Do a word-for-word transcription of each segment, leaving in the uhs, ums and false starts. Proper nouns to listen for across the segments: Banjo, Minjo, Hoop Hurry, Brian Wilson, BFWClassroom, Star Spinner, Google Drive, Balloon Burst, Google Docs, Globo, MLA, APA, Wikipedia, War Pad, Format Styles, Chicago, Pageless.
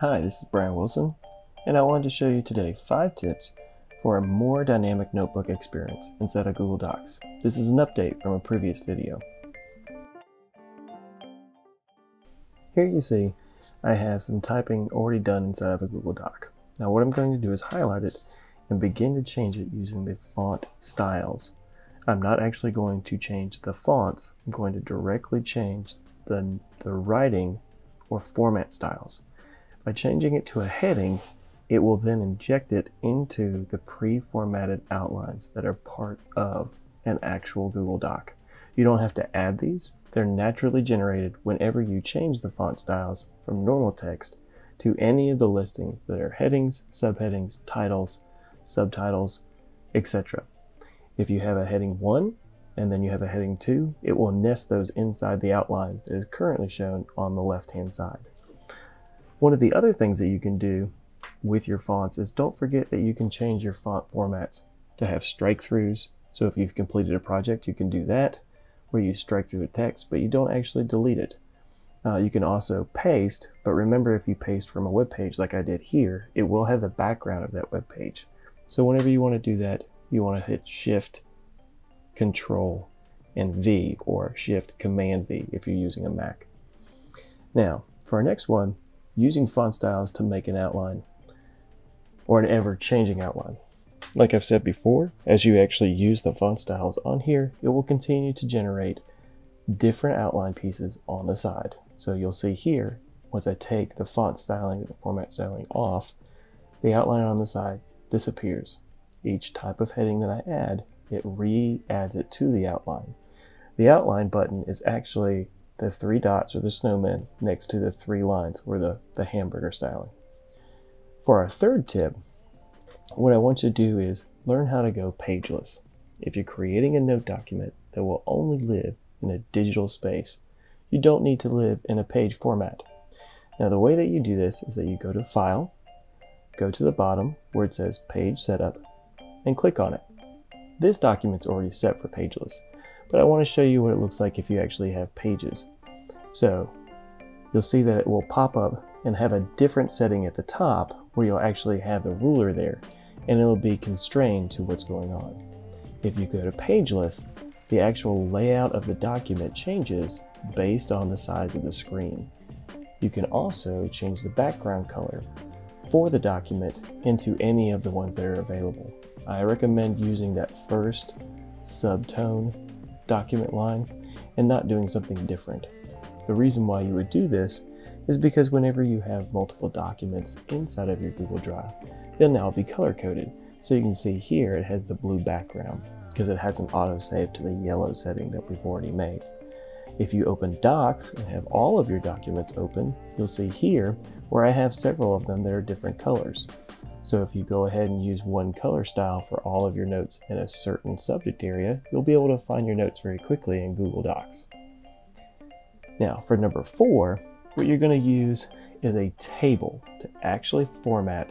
Hi, this is Brian Wilson, and I wanted to show you today five tips for a more dynamic notebook experience inside of Google Docs. This is an update from a previous video. Here you see I have some typing already done inside of a Google Doc. Now what I'm going to do is highlight it and begin to change it using the font styles. I'm not actually going to change the fonts. I'm going to directly change the, the writing or format styles. By changing it to a heading, it will then inject it into the pre-formatted outlines that are part of an actual Google Doc. You don't have to add these. They're naturally generated whenever you change the font styles from normal text to any of the listings that are headings, subheadings, titles, subtitles, et cetera. If you have a heading one and then you have a heading two, it will nest those inside the outline that is currently shown on the left-hand side. One of the other things that you can do with your fonts is don't forget that you can change your font formats to have strike-throughs. So if you've completed a project, you can do that, where you strike through the text, but you don't actually delete it. Uh, you can also paste, but remember if you paste from a web page like I did here, it will have the background of that web page. So whenever you want to do that, you want to hit Shift, Control, and V, or Shift, Command, V if you're using a Mac. Now, for our next one, using font styles to make an outline or an ever-changing outline. Like I've said before, as you actually use the font styles on here, it will continue to generate different outline pieces on the side. So you'll see here, once I take the font styling and the format styling off, the outline on the side disappears. Each type of heading that I add, it re-adds it to the outline. The outline button is actually the three dots or the snowman next to the three lines or the, the hamburger styling. For our third tip, what I want you to do is learn how to go pageless. If you're creating a note document that will only live in a digital space, you don't need to live in a page format. Now the way that you do this is that you go to File, go to the bottom where it says Page Setup, and click on it. This document's already set for pageless, but I want to show you what it looks like if you actually have pages. So you'll see that it will pop up and have a different setting at the top where you'll actually have the ruler there, and it'll be constrained to what's going on. If you go to pageless, the actual layout of the document changes based on the size of the screen. You can also change the background color for the document into any of the ones that are available. I recommend using that first subtone document line and not doing something different. The reason why you would do this is because whenever you have multiple documents inside of your Google Drive, they'll now be color-coded. So you can see here it has the blue background because it has an autosave to the yellow setting that we've already made. If you open Docs and have all of your documents open, you'll see here where I have several of them that are different colors. So if you go ahead and use one color style for all of your notes in a certain subject area, you'll be able to find your notes very quickly in Google Docs. Now for number four, what you're going to use is a table to actually format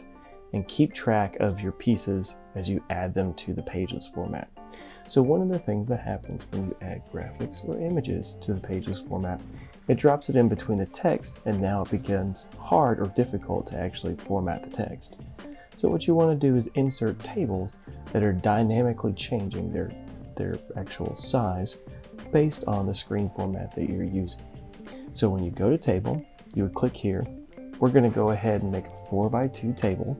and keep track of your pieces as you add them to the pageless format. So one of the things that happens when you add graphics or images to the pageless format, it drops it in between the text, and now it becomes hard or difficult to actually format the text. So what you want to do is insert tables that are dynamically changing their, their actual size based on the screen format that you're using. So when you go to table, you would click here. We're going to go ahead and make a four by two table,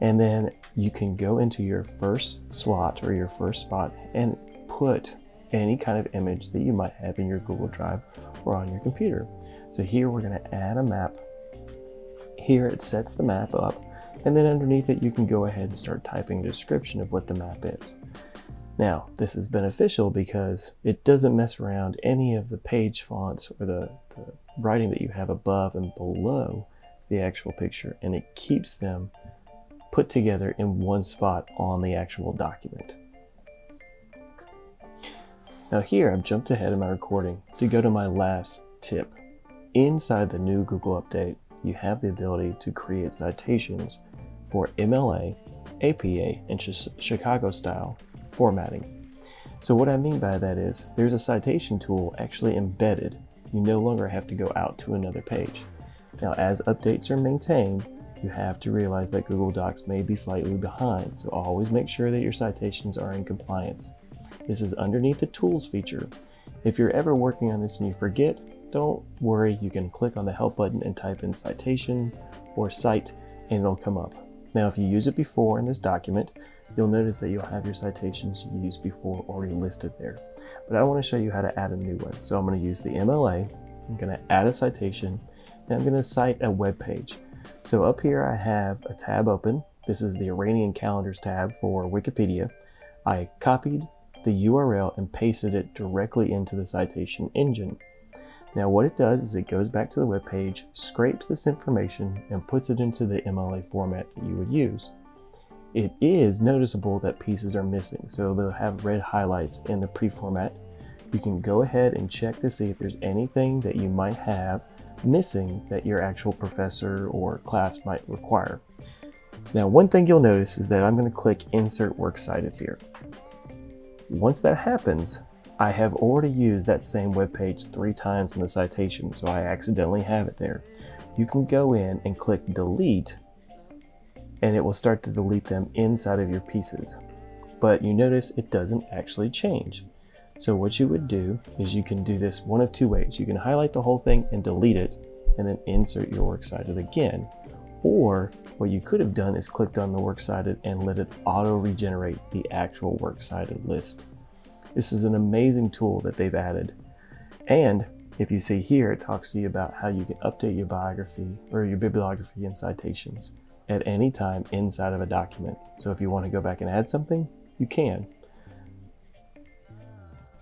and then you can go into your first slot or your first spot and put any kind of image that you might have in your Google Drive or on your computer. So here we're going to add a map. Here it sets the map up, and then underneath it you can go ahead and start typing a description of what the map is. Now, this is beneficial because it doesn't mess around any of the page fonts or the, the writing that you have above and below the actual picture, and it keeps them put together in one spot on the actual document. Now here I've jumped ahead in my recording to go to my last tip. Inside the new Google update, you have the ability to create citations for M L A, A P A, and Chicago style formatting. So what I mean by that is there's a citation tool actually embedded. You no longer have to go out to another page. Now, as updates are maintained, you have to realize that Google Docs may be slightly behind, so always make sure that your citations are in compliance. This is underneath the Tools feature. If you're ever working on this and you forget, don't worry, you can click on the Help button and type in citation or cite, and it'll come up. Now, if you use it before in this document, you'll notice that you'll have your citations you used before already listed there. But I want to show you how to add a new one. So I'm going to use the M L A, I'm going to add a citation, and I'm going to cite a web page. So up here I have a tab open. This is the Iranian calendars tab for Wikipedia. I copied the U R L and pasted it directly into the citation engine. Now what it does is it goes back to the web page, scrapes this information, and puts it into the M L A format that you would use. It is noticeable that pieces are missing, so they'll have red highlights in the pre-format. You can go ahead and check to see if there's anything that you might have missing that your actual professor or class might require. Now one thing you'll notice is that I'm going to click Insert Works Cited here. Once that happens, I have already used that same web page three times in the citation, so I accidentally have it there. You can go in and click delete, and it will start to delete them inside of your pieces. But you notice it doesn't actually change. So what you would do is you can do this one of two ways. You can highlight the whole thing and delete it, and then insert your works cited again. Or what you could have done is clicked on the works cited and let it auto-regenerate the actual works cited list. This is an amazing tool that they've added. And if you see here, it talks to you about how you can update your biography or your bibliography and citations at any time inside of a document. So if you want to go back and add something, you can.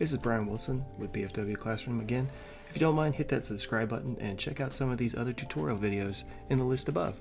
This is Brian Wilson with B F W Classroom again. If you don't mind, hit that subscribe button and check out some of these other tutorial videos in the list above.